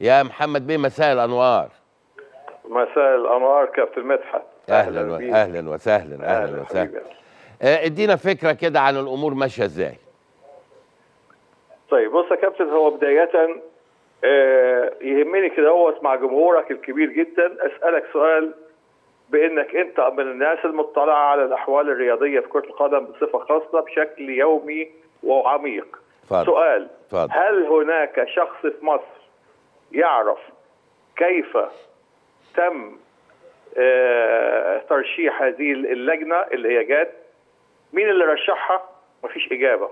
يا محمد بيه، مساء الأنوار. مساء الأنوار كابتن مدحت. أهلا وسهلا. أهلا وسهلا. ادينا فكرة كده عن الأمور ماشية إزاي. طيب بص يا كابتن، هو بداية يهمني كده هوت مع جمهورك الكبير جدا أسألك سؤال، بأنك أنت من الناس المطلعة على الأحوال الرياضية في كرة القدم بصفة خاصة بشكل يومي وعميق. فضل. سؤال فضل. هل هناك شخص في مصر يعرف كيف تم ترشيح هذه اللجنة اللي هي جات؟ مين اللي رشحها؟ مفيش إجابة.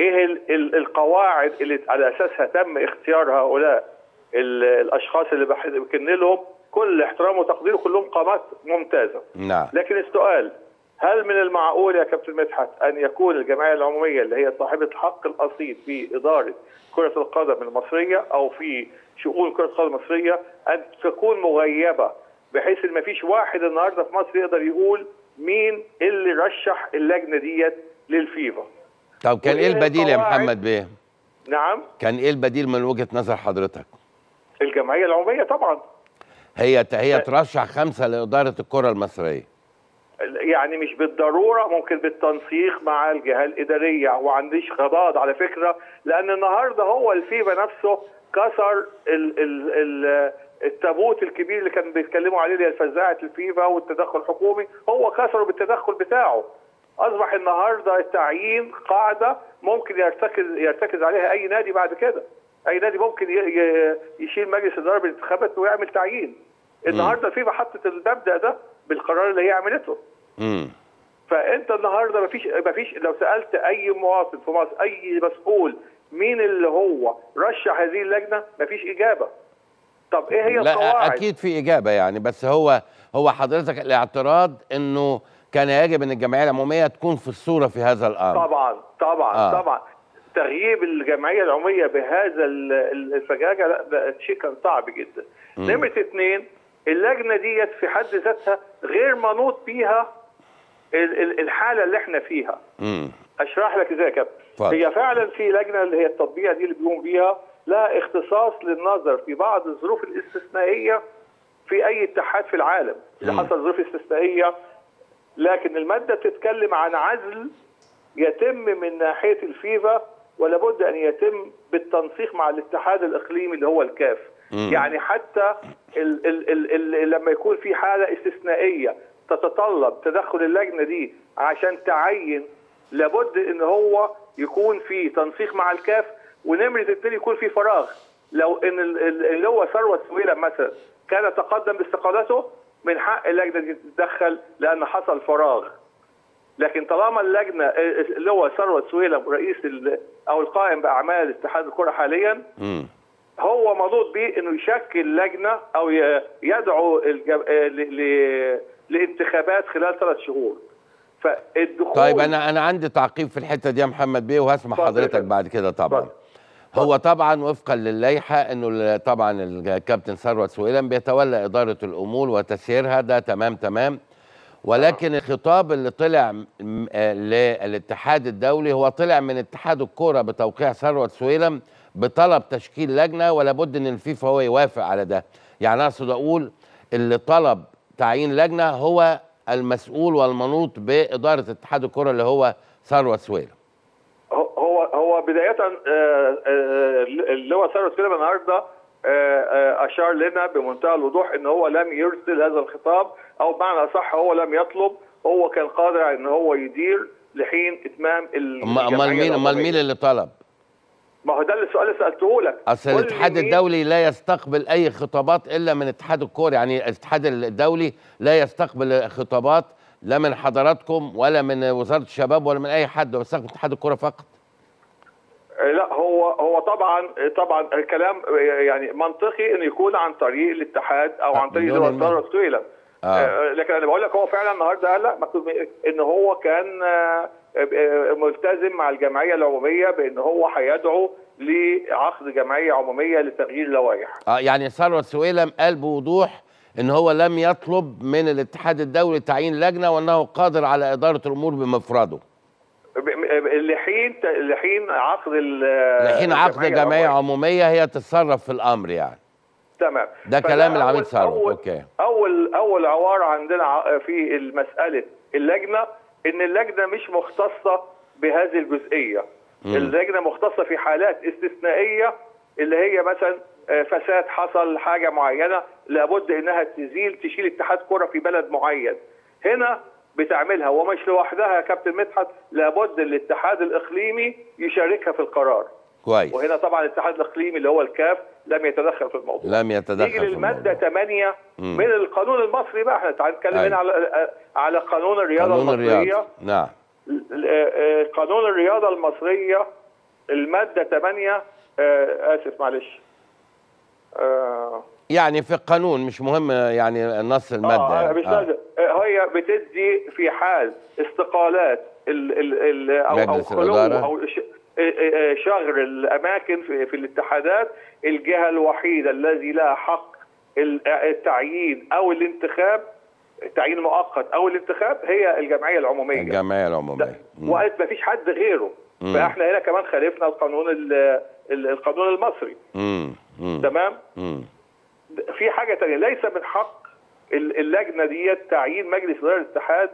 إيه القواعد اللي على أساسها تم اختيار هؤلاء الأشخاص اللي بيمكن لهم كل احترام وتقدير، كلهم قامات ممتازة. نعم. لكن السؤال، هل من المعقول يا كابتن مدحت أن يكون الجمعية العمومية اللي هي صاحبة الحق الأصيل في إدارة كرة القدم المصرية أو في شؤون كرة القدم المصرية أن تكون مغيبة، بحيث إن مفيش واحد النهاردة في مصر يقدر يقول مين اللي رشح اللجنة ديت للفيفا؟ طب كان إيه البديل يا محمد بيه؟ نعم؟ كان إيه البديل من وجهة نظر حضرتك؟ الجمعية العمومية طبعا هي ترشح 5 لإدارة الكرة المصرية. يعني مش بالضروره، ممكن بالتنسيق مع الجهه الاداريه، وعنديش غضاض على فكره، لان النهارده هو الفيفا نفسه كسر التابوت الكبير اللي كان بيتكلموا عليه، اللي هي فزاعه الفيفا والتدخل الحكومي، هو كسره بالتدخل بتاعه. اصبح النهارده التعيين قاعده ممكن يرتكز عليها اي نادي بعد كده، اي نادي ممكن يشيل مجلس اداره بالانتخابات ويعمل تعيين. النهارده الفيفا حطت المبدا ده بالقرار اللي هي عملته. فانت النهارده مفيش لو سالت اي مواطن في مصر، اي مسؤول، مين اللي هو رشح هذه اللجنه، مفيش اجابه. طب ايه هي القواعد؟ لا اكيد في اجابه يعني، بس هو حضرتك الاعتراض انه كان يجب ان الجمعيه العموميه تكون في الصوره في هذا الامر. طبعا تغييب الجمعيه العموميه بهذا الفجاجه لا، شيء كان صعب جدا. نمره 2، اللجنه ديت في حد ذاتها غير منوط بيها الحاله اللي احنا فيها. اشرح لك ازاي يا كابتن. هي فعلا في لجنه اللي هي التطبيقيه دي اللي بيقوم بيها، لها اختصاص للنظر في بعض الظروف الاستثنائيه في اي اتحاد في العالم اللي حصل ظروف استثنائيه، لكن الماده بتتكلم عن عزل يتم من ناحيه الفيفا، ولابد ان يتم بالتنسيق مع الاتحاد الاقليمي اللي هو الكاف. يعني حتى لما يكون في حاله استثنائيه تتطلب تدخل اللجنه دي عشان تعين، لابد ان هو يكون في تنسيق مع الكاف. ونمره 2، يكون في فراغ. لو ان اللي هو ثروت سويلم مثلا كان تقدم باستقالته، من حق اللجنه دي تتدخل لان حصل فراغ. لكن طالما اللجنه اللي هو ثروت سويلم رئيس او القائم باعمال اتحاد الكره حاليا، هو منوط بيه انه يشكل لجنه او يدعو لانتخابات خلال 3 شهور. فالدخول. طيب انا عندي تعقيب في الحته دي يا محمد بيه، وهسمع حضرتك بعد كده طبعا. هو طبعا وفقا للائحه انه طبعا الكابتن ثروت سويلم بيتولى اداره الامور وتسييرها، ده تمام، ولكن الخطاب اللي طلع للاتحاد الدولي هو طلع من اتحاد الكوره بتوقيع ثروت سويلم بطلب تشكيل لجنه، ولا بد ان الفيفا هو يوافق على ده. يعني اقصد اقول اللي طلب تعيين لجنه هو المسؤول والمنوط باداره اتحاد الكره اللي هو ثروت سويلم. هو بدايه اللي هو ثروت سويلم النهارده اشار لنا بمنتهى الوضوح ان هو لم يرسل هذا الخطاب، او بمعنى اصح هو لم يطلب، هو كان قادر على ان هو يدير لحين اتمام. امال مين اللي طلب؟ ما هو ده السؤال اللي سالته لك. اصل الاتحاد الدولي لا يستقبل اي خطابات الا من اتحاد الكوره، يعني الاتحاد الدولي لا يستقبل خطابات لا من حضراتكم ولا من وزاره الشباب ولا من اي حد، بس اتحاد الكوره فقط. لا هو طبعا الكلام يعني منطقي انه يكون عن طريق الاتحاد او عن طريق ثروت سويلم. لكن انا بقول لك هو فعلا النهارده قال لا، مكتوب ان هو كان ملتزم مع الجمعيه العموميه بان هو هيدعو لعقد جمعيه عموميه لتغيير لوائح. يعني ثروت سويلم قال بوضوح ان هو لم يطلب من الاتحاد الدولي تعيين لجنه، وانه قادر على اداره الامور بمفرده. لحين عقد جمعيه عموميه هي تتصرف في الامر يعني. تمام، ده كلام العميد ثروت. اوكي، اول عوار عندنا في المساله اللجنه، ان اللجنه مش مختصه بهذه الجزئيه. اللجنه مختصه في حالات استثنائيه اللي هي مثلا فساد حصل، حاجه معينه لابد انها تشيل اتحاد كره في بلد معين، هنا بتعملها ومش لوحدها يا كابتن مدحت، لابد الاتحاد الاقليمي يشاركها في القرار. كويس. وهنا طبعا الاتحاد الاقليمي اللي هو الكاف لم يتدخل في الموضوع. نيجي للماده 8 من القانون المصري بقى، احنا هنتكلم هنا على قانون الرياضه المصريه. نعم. قانون الرياضه المصريه الماده 8، اسف معلش، يعني في القانون مش مهم يعني النص الماده. هي بتدي في حال استقالات او خلو او شغر الاماكن في الاتحادات، الجهه الوحيده الذي لها حق التعيين او الانتخاب، تعيين مؤقت او الانتخاب، هي الجمعيه العموميه. وقالت ما فيش حد غيره. فاحنا هنا كمان خالفنا القانون المصري. تمام. في حاجه ثانيه، ليس من حق اللجنه ديت تعيين مجلس اداره الاتحاد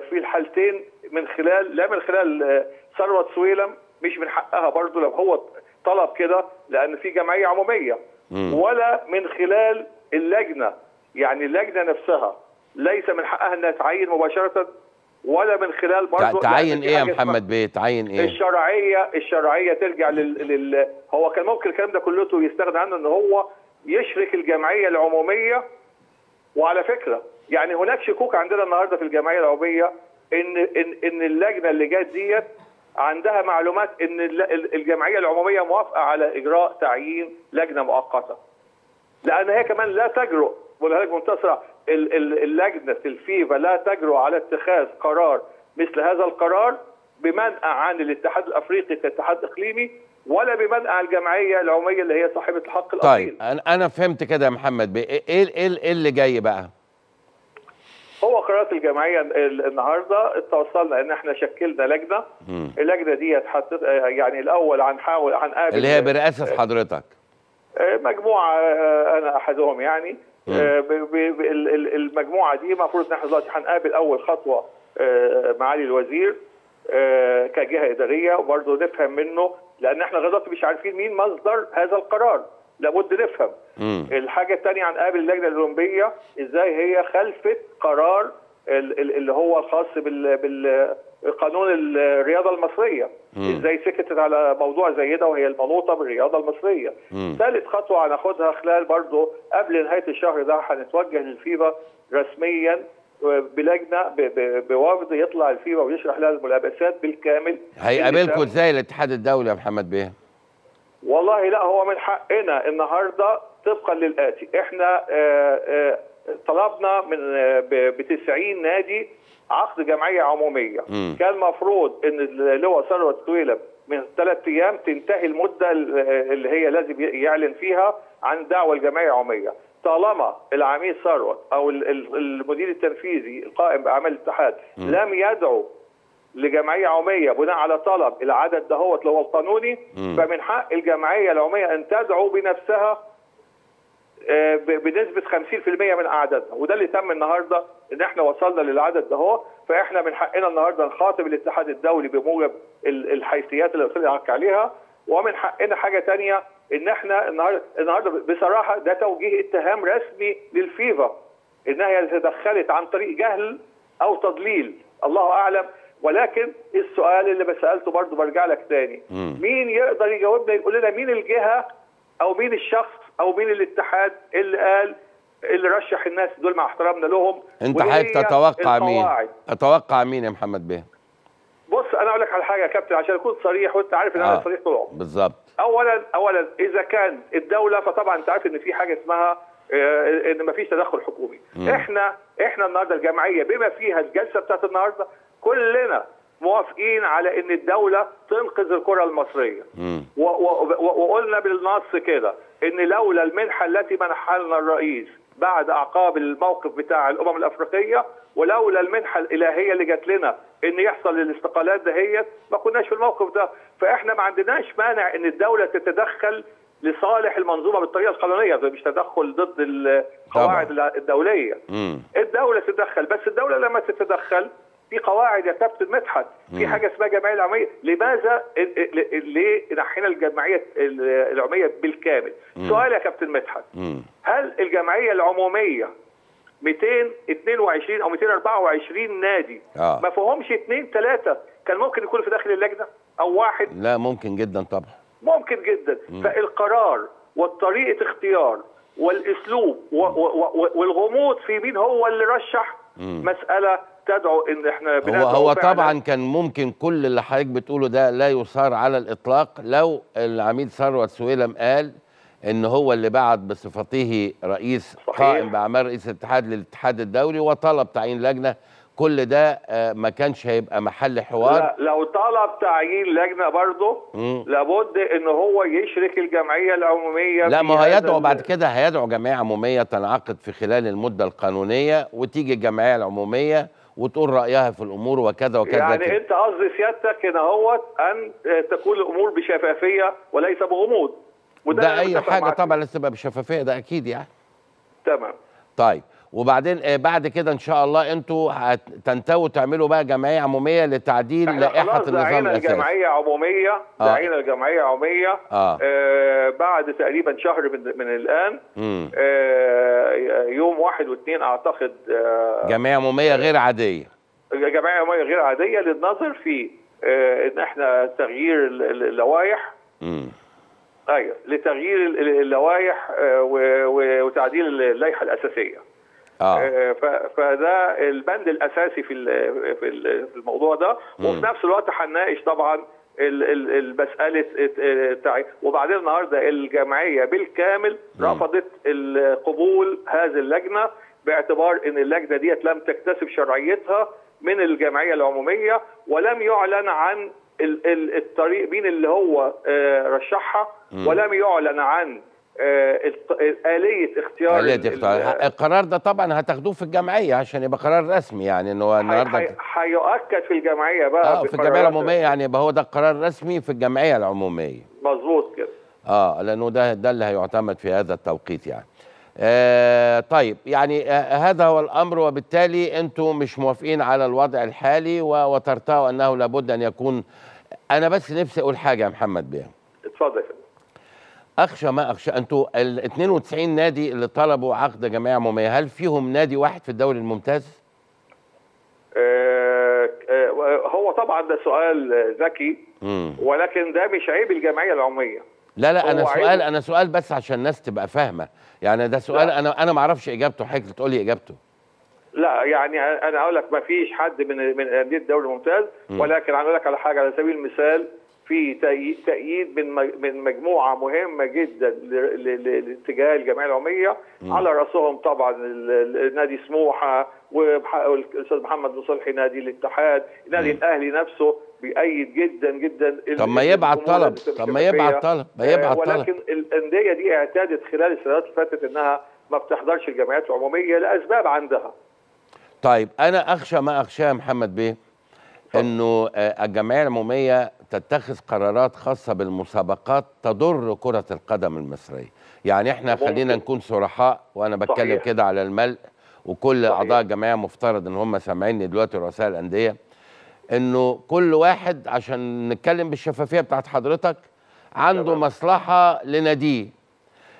في الحالتين من خلال، لا من خلال ثروت سويلم، مش من حقها برضه لو هو طلب كده لان في جمعيه عموميه، ولا من خلال اللجنه، يعني اللجنه نفسها ليس من حقها انها تعين مباشره، ولا من خلال برضه تعين ايه يا محمد بيه؟ تعين ايه؟ الشرعيه ترجع هو كان ممكن الكلام ده كله يستغنى عنه، ان هو يشرك الجمعيه العموميه. وعلى فكره يعني هناك شكوك عندنا النهارده في الجمعيه العموميه ان اللجنه اللي جت ديت عندها معلومات ان الجمعيه العموميه موافقه على اجراء تعيين لجنه مؤقته، لان هي كمان لا تجرؤ، بقولها لك منتصره، اللجنه الفيفا لا تجرؤ على اتخاذ قرار مثل هذا القرار بمنع عن الاتحاد الافريقي كاتحاد اقليمي، ولا بمنع الجمعيه العموميه اللي هي صاحبه الحق الاصيل. طيب انا فهمت كده يا محمد بيه. ايه اللي جاي بقى؟ هو قرارات الجمعيه النهارده توصلنا ان احنا شكلنا لجنه. اللجنه دي يعني الاول هنحاول هنقابل، اللي هي برئاسه حضرتك، مجموعه انا احدهم يعني. المجموعه دي المفروض ان احنا دلوقتي هنقابل اول خطوه معالي الوزير كجهه اداريه، وبرضه نفهم منه، لان احنا لغايه دلوقتي مش عارفين مين مصدر هذا القرار، لابد نفهم. الحاجه الثانيه هنقابل اللجنه الاولمبيه ازاي هي خلفت قرار اللي هو الخاص بالقانون الرياضه المصريه، ازاي سكتت على موضوع زي ده وهي المنوطه بالرياضه المصريه. ثالث خطوه هناخدها خلال برضه قبل نهايه الشهر ده، هنتوجه للفيفا رسميا بلجنه بوفد يطلع الفيفا ويشرح لها الملابسات بالكامل. هيقابلكم ازاي الاتحاد الدولي يا محمد بيه؟ والله لا، هو من حقنا النهارده طبقا للاتي، احنا طلبنا ب90 نادي عقد جمعيه عموميه. كان المفروض ان اللواء ثروت سويلم من 3 ايام تنتهي المده اللي هي لازم يعلن فيها عن دعوه الجمعيه العموميه. طالما العميد ثروت او المدير التنفيذي القائم باعمال الاتحاد لم يدعو لجمعيه عموميه بناء على طلب العدد دهوت اللي هو القانوني، فمن حق الجمعيه العموميه ان تدعو بنفسها بنسبه 50% من اعدادها، وده اللي تم النهارده، ان احنا وصلنا للعدد ده. فاحنا من حقنا النهارده نخاطب الاتحاد الدولي بموجب الحيثيات اللي قلت لك عليها. ومن حقنا حاجه ثانيه، ان احنا النهارده بصراحه ده توجيه اتهام رسمي للفيفا انها تدخلت عن طريق جهل او تضليل، الله اعلم. ولكن السؤال اللي بسالته برضه برجع لك تاني، مين يقدر يجاوبنا يقول لنا مين الجهه او مين الشخص او مين الاتحاد اللي قال اللي رشح الناس دول، مع احترامنا لهم. انت حابب تتوقع مين؟ اتوقع مين يا محمد بيه؟ بص انا اقول لك على حاجه يا كابتن عشان اكون صريح، وانت عارف ان انا صريح طول عمري. بالظبط. اولا اذا كان الدوله، فطبعا انت عارف ان في حاجه اسمها ان مفيش تدخل حكومي. احنا النهارده الجمعيه بما فيها الجلسه بتاعت النهارده كلنا موافقين على ان الدوله تنقذ الكره المصريه، وقلنا بالنص كده ان لولا المنحه التي منحها لنا الرئيس بعد اعقاب الموقف بتاع الامم الافريقيه، ولولا المنحه الالهيه اللي جات لنا ان يحصل الاستقالات دهيت، ما كناش في الموقف ده. فاحنا ما عندناش مانع ان الدوله تتدخل لصالح المنظومه بالطريقه القانونيه، مش تدخل ضد القواعد الدوليه. الدوله تتدخل، بس الدوله لما تتدخل في قواعد يا كابتن مدحت، في حاجه اسمها جمعيه العموميه. لماذا ليه نحينا الجمعيه العموميه بالكامل؟ سؤال يا كابتن مدحت، هل الجمعيه العموميه 222 او 224 نادي ما فيهمش 2 3 كان ممكن يكونوا في داخل اللجنه او واحد؟ لا، ممكن جدا طبعا، ممكن جدا. فالقرار والطريقه اختيار والاسلوب والغموض في مين هو اللي رشح، مساله تدعو ان احنا هو طبعا كان ممكن كل اللي حضرتك بتقوله ده لا يصار على الاطلاق لو العميد ثروت سويلم قال ان هو اللي بعت بصفته رئيس قائم باعمال رئيس الاتحاد للاتحاد الدولي وطلب تعيين لجنه. كل ده ما كانش هيبقى محل حوار. لا، لو طلب تعيين لجنه برضه لابد ان هو يشرك الجمعيه العموميه. لا، ما هو هيدعو بعد كده، هيدعو جمعيه عموميه تنعقد في خلال المده القانونيه، وتيجي الجمعيه العموميه وتقول رايها في الامور وكذا وكذا. يعني كده. انت قصد سيادتك هنا اهوت ان تكون الامور بشفافيه وليس بغموض. ده اي حاجه طبعا لازم تبقى بشفافيه، ده اكيد يعني. تمام. طيب وبعدين بعد كده ان شاء الله انتوا هتنتهوا تعملوا بقى جمعيه عموميه لتعديل لائحه النظام الاساسي. جمعيه عموميه، دعينا الجمعيه عموميه بعد تقريبا شهر من الان، يوم 1 و2 اعتقد. جمعيه عموميه غير عاديه. جمعيه عموميه غير عاديه للنظر في ان احنا تغيير اللوائح. ايوه، لتغيير اللوائح وتعديل اللائحه الاساسيه. فده البند الاساسي في الموضوع ده، وفي نفس الوقت هنناقش طبعا المساله. وبعدين النهارده الجمعيه بالكامل رفضت قبول هذه اللجنه باعتبار ان اللجنه ديت لم تكتسب شرعيتها من الجمعيه العموميه، ولم يعلن عن الطريق مين اللي هو رشحها، ولم يعلن عن آلية اختيار القرار ده. طبعا هتاخدوه في الجمعية عشان يبقى قرار رسمي، يعني انه النهارده هيؤكد في الجمعية بقى في الجمعية العمومية، يعني يبقى هو ده القرار الرسمي في الجمعية العمومية. مظبوط كده. لأنه ده اللي هيعتمد في هذا التوقيت يعني. طيب يعني هذا هو الأمر، وبالتالي أنتم مش موافقين على الوضع الحالي وترتاوا أنه لابد أن يكون. أنا بس نفسي أقول حاجة يا محمد بيه. اتفضل. أخشى ما أخشى، أنتوا ال 92 نادي اللي طلبوا عقد جمعية عمومية، هل فيهم نادي واحد في الدوري الممتاز؟ هو طبعا ده سؤال ذكي، ولكن ده مش عيب الجمعية العمومية. لا، أنا سؤال بس عشان الناس تبقى فاهمة، يعني ده سؤال لا. أنا ما أعرفش إجابته، حضرتك تقول لي إجابته. لا يعني أنا أقول لك ما فيش حد من أندية الدوري الممتاز، ولكن هقول لك على حاجة. على سبيل المثال في تأييد من مجموعة مهمة جدا لاتجاه الجمعية العمومية، على رأسهم طبعا نادي سموحه، والأستاذ محمد الصلحي نادي الاتحاد، نادي الأهلي نفسه بيأيد جدا جدا. طب ما يبعت طلب، ولكن الأندية دي اعتادت خلال السنوات اللي فاتت إنها ما بتحضرش الجمعيات العمومية لأسباب عندها. طيب أنا أخشى ما أخشاه محمد بيه إنه الجمعية العمومية تتخذ قرارات خاصة بالمسابقات تضر كرة القدم المصرية. يعني احنا خلينا نكون صرحاء، وانا بتكلم كده على الملء، وكل اعضاء الجمعية مفترض ان هم سامعيني دلوقتي، رؤساء الأندية، انه كل واحد عشان نتكلم بالشفافية بتاعت حضرتك عنده مصلحة لناديه.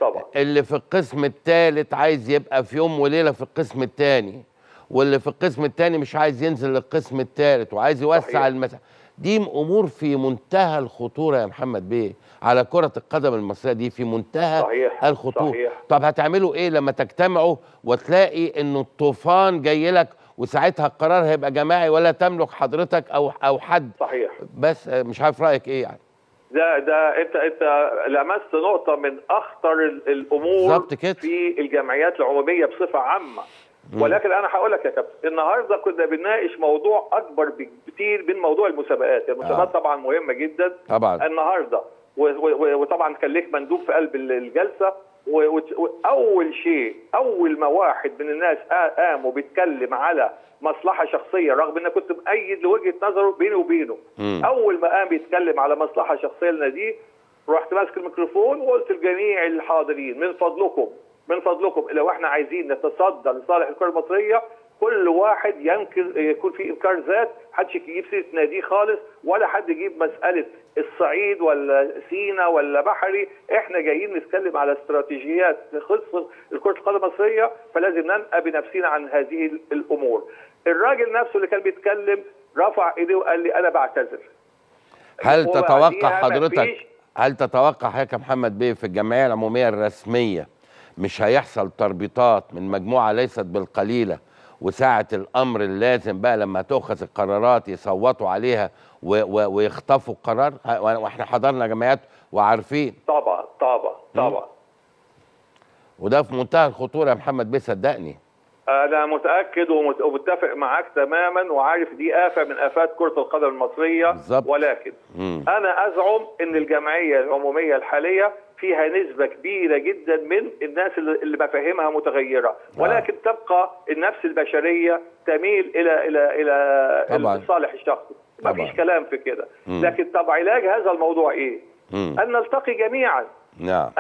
طبعا اللي في القسم الثالث عايز يبقى في يوم وليلة في القسم الثاني، واللي في القسم الثاني مش عايز ينزل للقسم الثالث وعايز يوسع المساحة. دي امور في منتهى الخطوره يا محمد بيه على كره القدم المصريه، دي في منتهى الخطوره. طب هتعملوا ايه لما تجتمعوا وتلاقي انه الطوفان جاي لك، وساعتها القرار هيبقى جماعي ولا تملك حضرتك او حد؟ بس مش عارف رايك ايه يعني. ده انت لمست نقطه من اخطر الامور في الجمعيات العموميه بصفه عامه. ولكن انا هقول لك يا كابتن، النهارده كنا بنناقش موضوع اكبر بكتير من موضوع المسابقات. المسابقات طبعا مهمه جدا طبعا النهارده، وطبعا كان ليك مندوب في قلب الجلسه، وأول شيء أول ما واحد من الناس قام وبيتكلم على مصلحة شخصية، رغم أن كنت مؤيد لوجهة نظره بيني وبينه، أول ما قام بيتكلم على مصلحة شخصية لنا دي، رحت ماسك الميكروفون وقلت لجميع الحاضرين: من فضلكم لو احنا عايزين نتصدى لصالح الكرة المصرية، كل واحد ينكر، يكون في انكار ذات، محدش يجيب سيره ناديه خالص، ولا حد يجيب مساله الصعيد ولا سينا ولا بحري. احنا جايين نتكلم على استراتيجيات خاصه لكره القدم المصريه، فلازم ننقى بنفسنا عن هذه الامور. الراجل نفسه اللي كان بيتكلم رفع ايديه وقال لي: انا بعتذر. هل تتوقع حضرتك يا محمد بيه في الجمعيه العموميه الرسميه مش هيحصل تربيطات من مجموعه ليست بالقليله، وساعة الأمر اللازم بقى لما تأخذ القرارات يصوتوا عليها ويخطفوا القرار؟ واحنا حضرنا جمعيات وعارفين. طبعا. وده في منتهى الخطورة يا محمد بيه، صدقني. أنا متأكد ومتفق معاك تماما، وعارف دي آفة من آفات كرة القدم المصرية بالزبط. ولكن أنا أزعم إن الجمعية العمومية الحالية فيها نسبة كبيرة جدا من الناس اللي مفاهيمها متغيرة، ولكن تبقى النفس البشرية تميل إلى الصالح الشخصي، مفيش كلام في كده. لكن طب علاج هذا الموضوع إيه؟ أن نلتقي جميعا،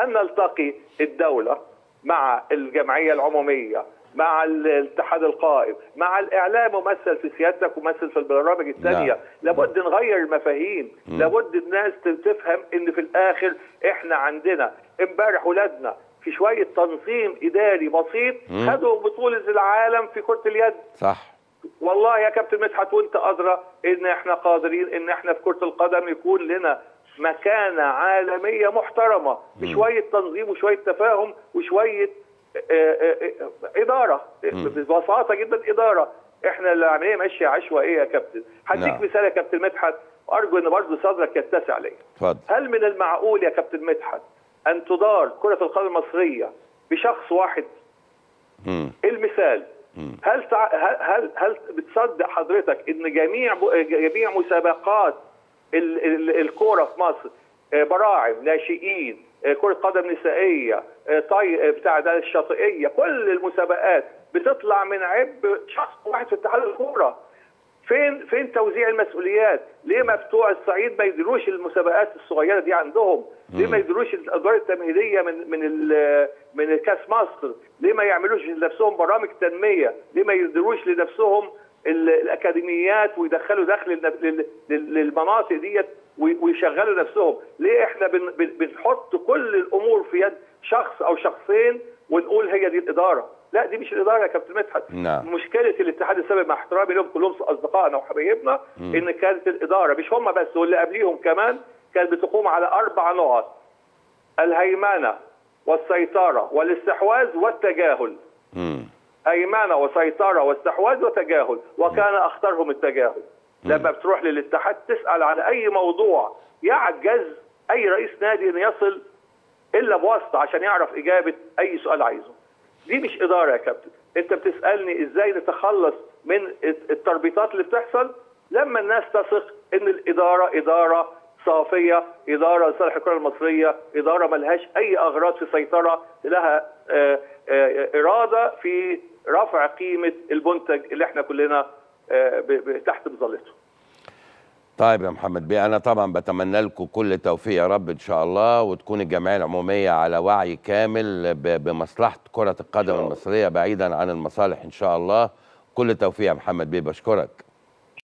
أن نلتقي الدولة مع الجمعية العمومية، مع الاتحاد القائم، مع الاعلام، ممثل في سيادتك وممثل في البرامج الثانيه. لابد نغير المفاهيم، لابد الناس تفهم ان في الاخر احنا عندنا امبارح ولادنا في شويه تنظيم اداري بسيط خدوا بطوله العالم في كره اليد. صح والله يا كابتن مدحت، وانت ادرى ان احنا قادرين ان احنا في كره القدم يكون لنا مكانه عالميه محترمه بشويه تنظيم وشويه تفاهم وشويه إدارة ببساطة جدا. إدارة احنا العملية ماشية عشوائية يا كابتن. هديك مثال يا كابتن مدحت، وأرجو أن برضه صدرك يتسع لي. هل من المعقول يا كابتن مدحت أن تدار كرة القدم المصرية بشخص واحد؟ المثال هل بتصدق حضرتك أن جميع مسابقات الكورة في مصر، براعم، ناشئين، كرة قدم نسائية، بتاع ده الشاطئية، كل المسابقات بتطلع من عبء شخص واحد في اتحاد الكورة؟ فين توزيع المسؤوليات؟ ليه ما بتوع الصعيد ما يديروش المسابقات الصغيرة دي عندهم؟ ليه ما يديروش الأدوار التمهيدية من كأس مصر؟ ليه ما يعملوش لنفسهم برامج تنمية؟ ليه ما يديروش لنفسهم الأكاديميات ويدخلوا دخل للمناطق ديت ويشغلوا نفسهم؟ ليه احنا بنحط كل الامور في يد شخص او شخصين ونقول هي دي الاداره؟ لا، دي مش الاداره يا كابتن مدحت. مشكله الاتحاد السابق، مع احترامي لهم كلهم اصدقائنا وحبايبنا، ان كانت الاداره مش هم بس، واللي قبليهم كمان كانت بتقوم على 4 نقط: الهيمنه والسيطره والاستحواذ والتجاهل. هيمنه وسيطره واستحواذ وتجاهل، وكان اخطرهم التجاهل. لما بتروح للاتحاد تسأل على أي موضوع يعجز أي رئيس نادي أن يصل إلا بواسطة عشان يعرف إجابة أي سؤال عايزه. دي مش إدارة يا كابتن. أنت بتسألني إزاي نتخلص من التربيطات اللي بتحصل لما الناس تثق إن الإدارة إدارة صافية، إدارة لصالح الكرة المصرية، إدارة ملهاش أي أغراض في سيطرة، لها إرادة في رفع قيمة المنتج اللي احنا كلنا تحت مظلته. طيب يا محمد بيه، انا طبعا بتمنى لكم كل توفيق يا رب ان شاء الله، وتكون الجمعيه العموميه على وعي كامل بمصلحه كره القدم المصريه بعيدا عن المصالح ان شاء الله. كل توفيق يا محمد بيه، بشكرك.